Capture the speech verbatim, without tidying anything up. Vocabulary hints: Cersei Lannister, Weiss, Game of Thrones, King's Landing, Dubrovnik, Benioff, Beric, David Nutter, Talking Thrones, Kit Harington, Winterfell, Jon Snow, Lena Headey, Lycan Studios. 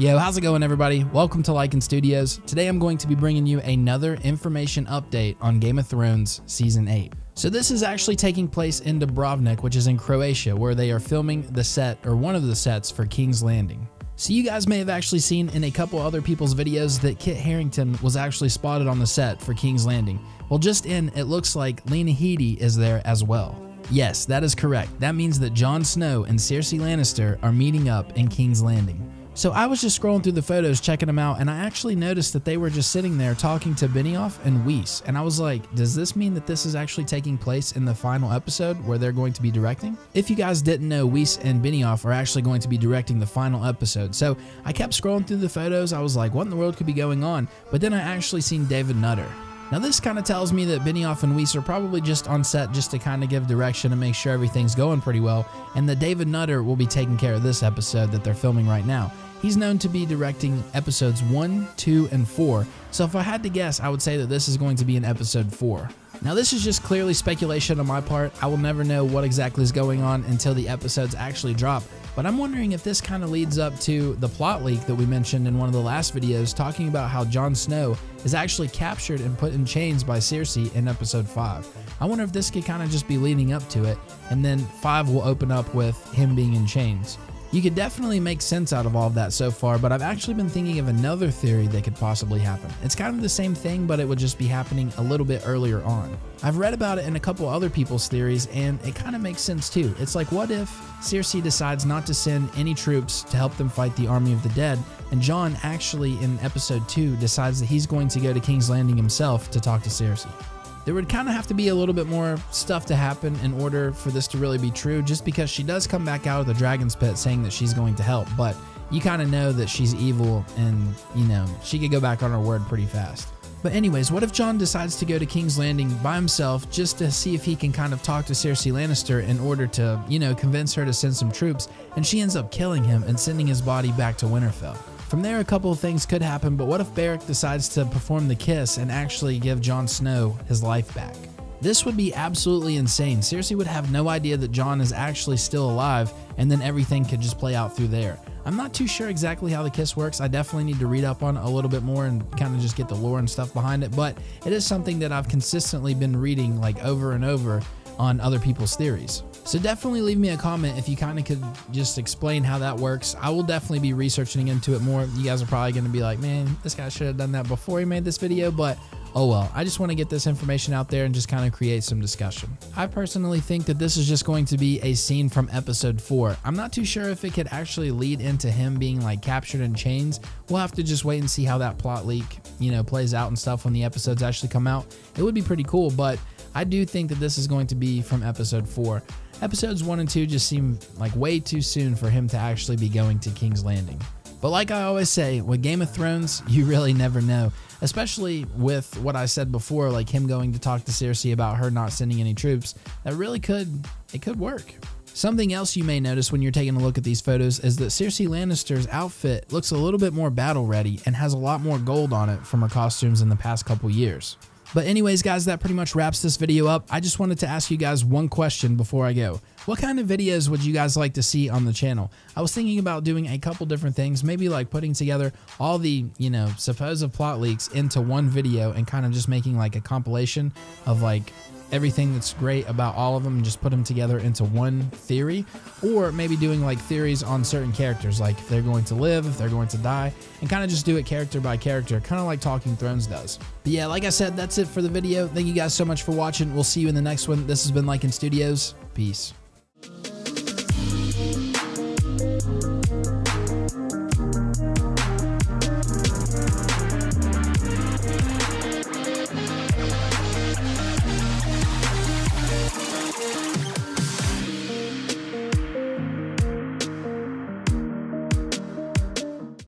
Yo, how's it going, everybody? Welcome to Lycan Studios. Today I'm going to be bringing you another information update on Game of Thrones Season eight. So this is actually taking place in Dubrovnik, which is in Croatia, where they are filming the set, or one of the sets, for King's Landing. So you guys may have actually seen in a couple other people's videos that Kit Harington was actually spotted on the set for King's Landing. Well, just in, it looks like Lena Headey is there as well. Yes, that is correct. That means that Jon Snow and Cersei Lannister are meeting up in King's Landing. So I was just scrolling through the photos, checking them out, and I actually noticed that they were just sitting there talking to Benioff and Weiss. And I was like, does this mean that this is actually taking place in the final episode where they're going to be directing? If you guys didn't know, Weiss and Benioff are actually going to be directing the final episode. So I kept scrolling through the photos. I was like, what in the world could be going on? But then I actually seen David Nutter. Now this kind of tells me that Benioff and Weiss are probably just on set just to kind of give direction and make sure everything's going pretty well, and that David Nutter will be taking care of this episode that they're filming right now. He's known to be directing episodes one, two, and four, so if I had to guess, I would say that this is going to be in episode four. Now this is just clearly speculation on my part. I will never know what exactly is going on until the episodes actually drop, but I'm wondering if this kind of leads up to the plot leak that we mentioned in one of the last videos, talking about how Jon Snow is actually captured and put in chains by Cersei in episode five. I wonder if this could kind of just be leading up to it, and then five will open up with him being in chains. You could definitely make sense out of all of that so far, but I've actually been thinking of another theory that could possibly happen. It's kind of the same thing, but it would just be happening a little bit earlier on. I've read about it in a couple other people's theories, and it kind of makes sense too. It's like, what if Cersei decides not to send any troops to help them fight the army of the dead, and Jon actually in episode two decides that he's going to go to King's Landing himself to talk to Cersei? There would kind of have to be a little bit more stuff to happen in order for this to really be true, just because she does come back out of the dragon's pit saying that she's going to help, but you kind of know that she's evil and, you know, she could go back on her word pretty fast. But anyways, what if Jon decides to go to King's Landing by himself just to see if he can kind of talk to Cersei Lannister in order to, you know, convince her to send some troops, and she ends up killing him and sending his body back to Winterfell? From there, a couple of things could happen, but what if Beric decides to perform the kiss and actually give Jon Snow his life back? This would be absolutely insane. Cersei would have no idea that Jon is actually still alive, and then everything could just play out through there. I'm not too sure exactly how the kiss works. I definitely need to read up on it a little bit more and kind of just get the lore and stuff behind it, but it is something that I've consistently been reading like over and over on other people's theories. So definitely leave me a comment if you kind of could just explain how that works. I will definitely be researching into it more. You guys are probably going to be like, man, this guy should have done that before he made this video, but oh well. I just want to get this information out there and just kind of create some discussion. I personally think that this is just going to be a scene from episode four. I'm not too sure if it could actually lead into him being like captured in chains. We'll have to just wait and see how that plot leak, you know, plays out and stuff when the episodes actually come out. It would be pretty cool, but I do think that this is going to be from episode four. Episodes one and two just seem like way too soon for him to actually be going to King's Landing. But like I always say, with Game of Thrones, you really never know. Especially with what I said before, like him going to talk to Cersei about her not sending any troops. That really could, it could work. Something else you may notice when you're taking a look at these photos is that Cersei Lannister's outfit looks a little bit more battle ready and has a lot more gold on it from her costumes in the past couple years. But anyways, guys, that pretty much wraps this video up. I just wanted to ask you guys one question before I go. What kind of videos would you guys like to see on the channel? I was thinking about doing a couple different things, maybe like putting together all the, you know, supposed plot leaks into one video and kind of just making like a compilation of like everything that's great about all of them and just put them together into one theory, or maybe doing like theories on certain characters, like if they're going to live, if they're going to die, and kind of just do it character by character, kind of like Talking Thrones does. But yeah, like I said, that's it for the video. Thank you guys so much for watching. We'll see you in the next one. This has been Lycan Studios. Peace.